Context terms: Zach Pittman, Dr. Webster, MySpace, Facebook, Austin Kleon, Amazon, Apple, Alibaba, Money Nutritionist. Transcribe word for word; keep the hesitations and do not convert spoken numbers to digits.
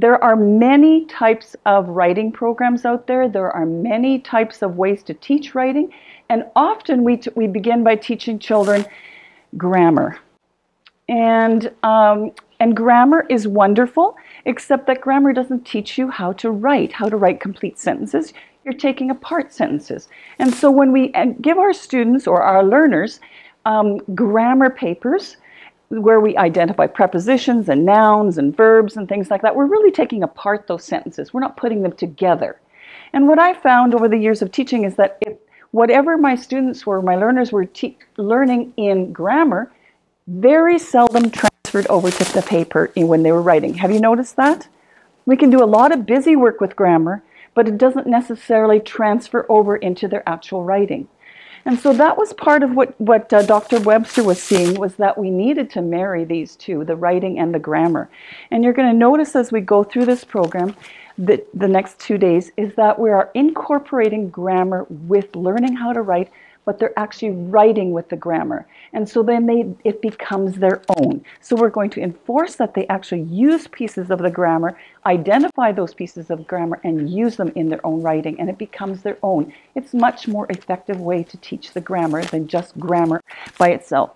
there are many types of writing programs out there. There are many types of ways to teach writing. And often we, t we begin by teaching children grammar. And, um, and grammar is wonderful, except that grammar doesn't teach you how to write, how to write complete sentences. You're taking apart sentences. And so when we give our students or our learners um, grammar papers, where we identify prepositions and nouns and verbs and things like that, we're really taking apart those sentences. We're not putting them together. And what I found over the years of teaching is that if whatever my students were, my learners were te learning in grammar, very seldom transferred over to the paper when they were writing. Have you noticed that? We can do a lot of busy work with grammar, but it doesn't necessarily transfer over into their actual writing. And so that was part of what, what uh, Doctor Webster was seeing, was that we needed to marry these two, the writing and the grammar. And you're going to notice as we go through this program, that the next two days, is that we are incorporating grammar with learning how to write, but they're actually writing with the grammar. And so then they, it becomes their own. So we're going to enforce that they actually use pieces of the grammar, identify those pieces of grammar, and use them in their own writing, and it becomes their own. It's a much more effective way to teach the grammar than just grammar by itself.